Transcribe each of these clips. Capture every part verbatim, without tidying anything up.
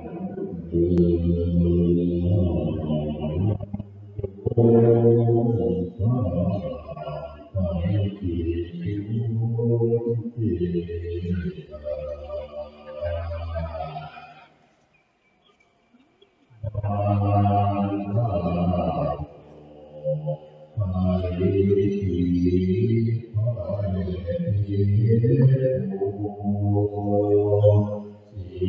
Hãy subscribe cho kênh Ghiền Mì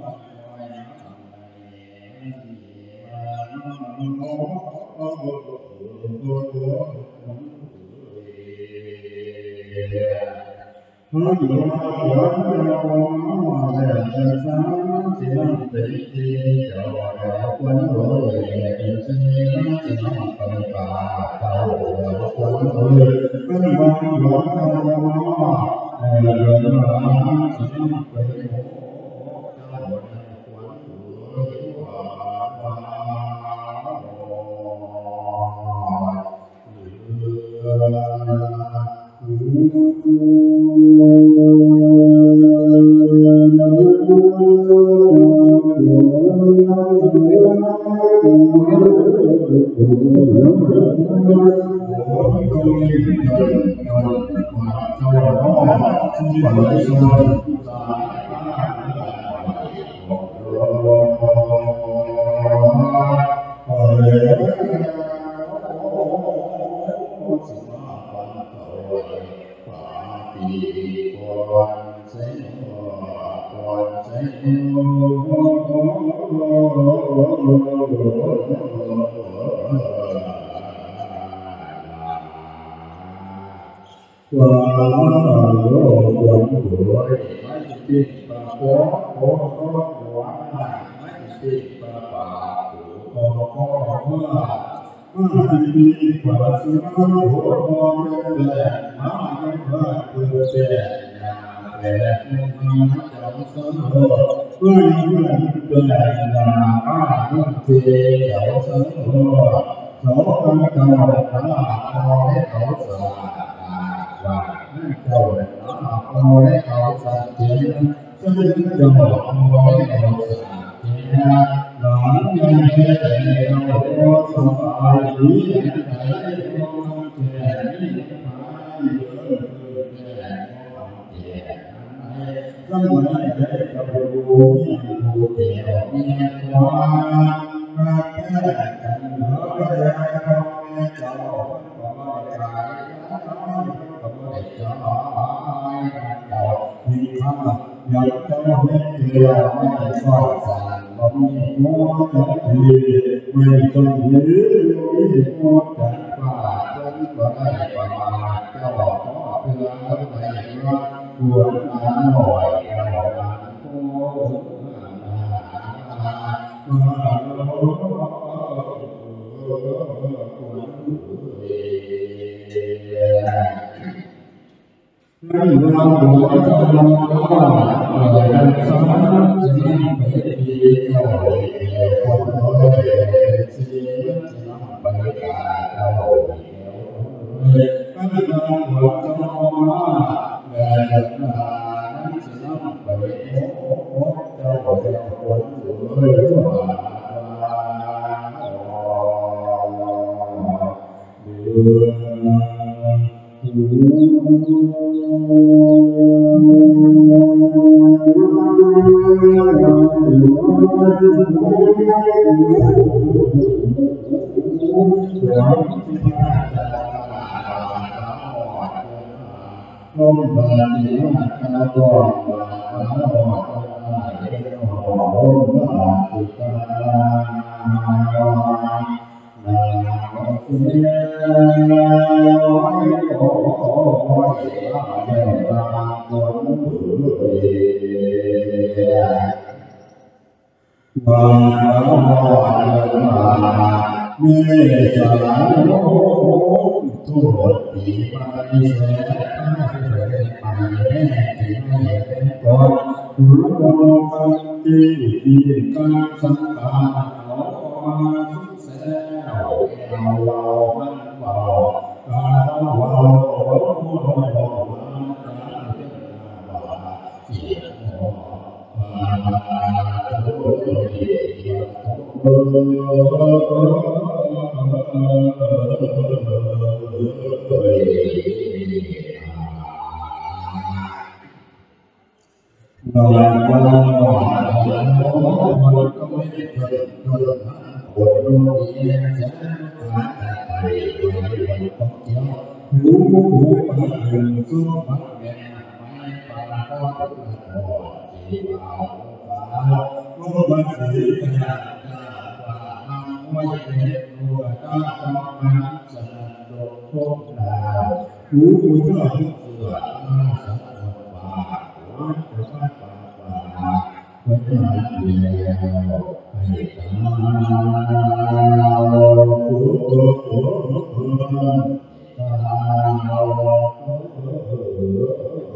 Gõ Who would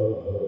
Thank you.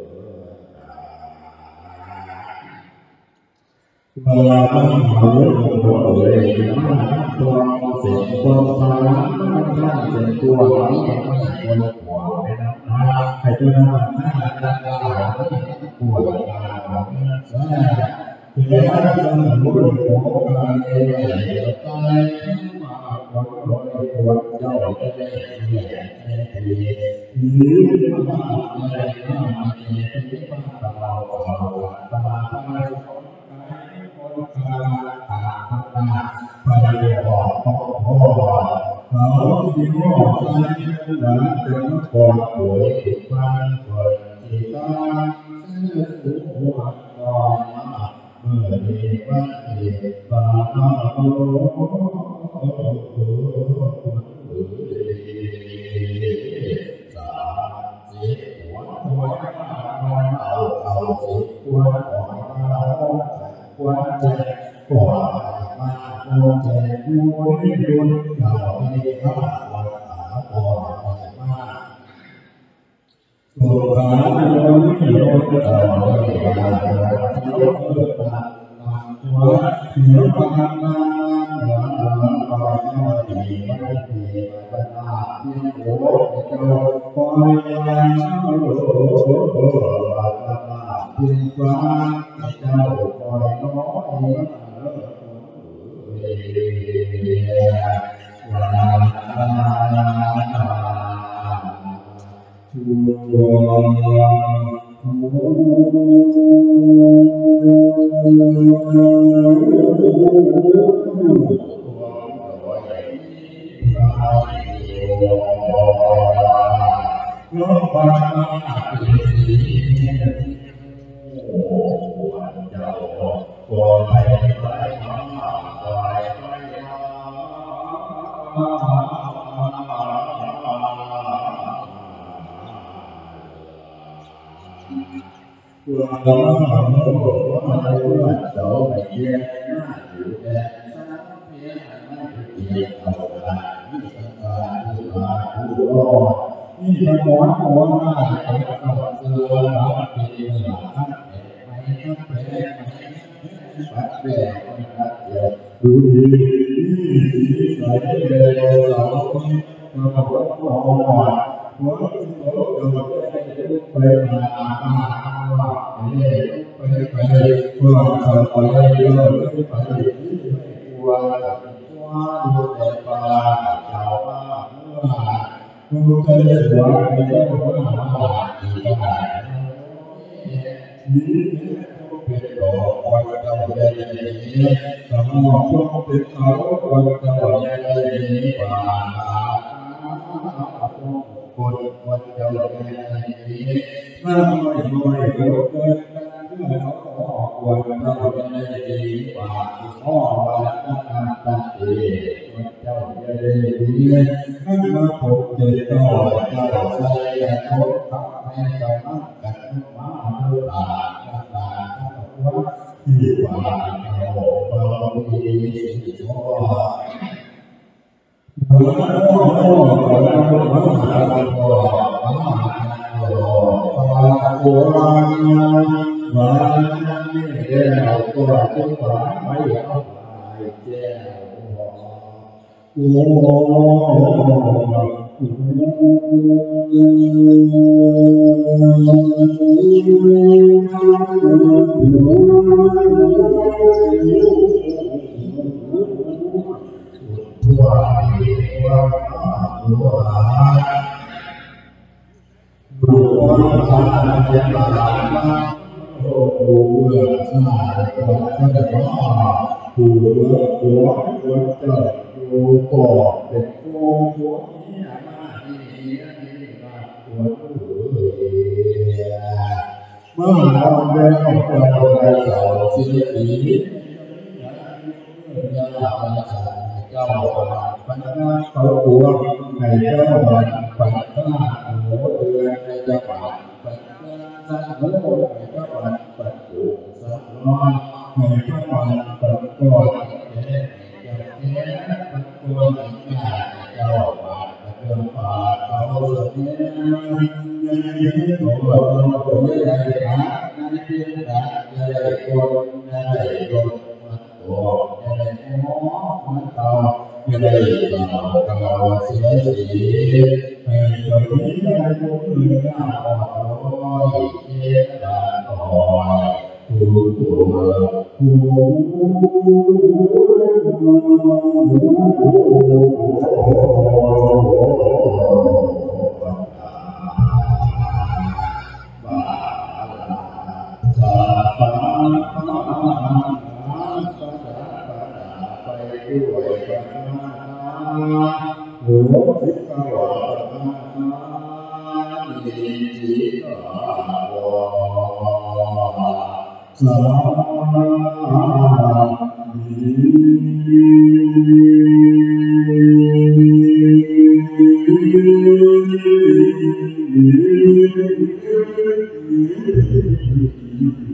Thank you.